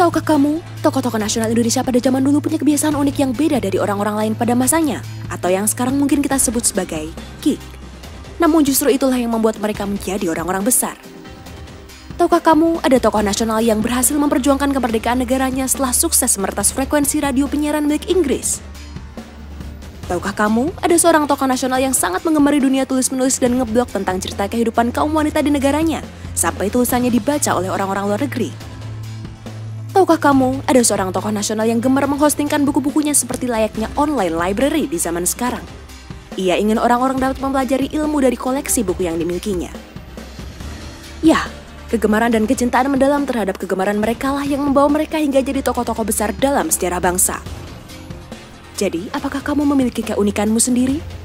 Tahukah kamu, tokoh-tokoh nasional Indonesia pada zaman dulu punya kebiasaan unik yang beda dari orang-orang lain pada masanya, atau yang sekarang mungkin kita sebut sebagai geek. Namun justru itulah yang membuat mereka menjadi orang-orang besar. Tahukah kamu, ada tokoh nasional yang berhasil memperjuangkan kemerdekaan negaranya setelah sukses meretas frekuensi radio penyiaran milik Inggris? Tahukah kamu, ada seorang tokoh nasional yang sangat mengemari dunia tulis-menulis dan ngeblog tentang cerita kehidupan kaum wanita di negaranya, sampai tulisannya dibaca oleh orang-orang luar negeri? Tahukah kamu, ada seorang tokoh nasional yang gemar menghostingkan buku-bukunya seperti layaknya online library di zaman sekarang? Ia ingin orang-orang dapat mempelajari ilmu dari koleksi buku yang dimilikinya. Ya, kegemaran dan kecintaan mendalam terhadap kegemaran merekalah yang membawa mereka hingga jadi tokoh-tokoh besar dalam sejarah bangsa. Jadi, apakah kamu memiliki keunikanmu sendiri?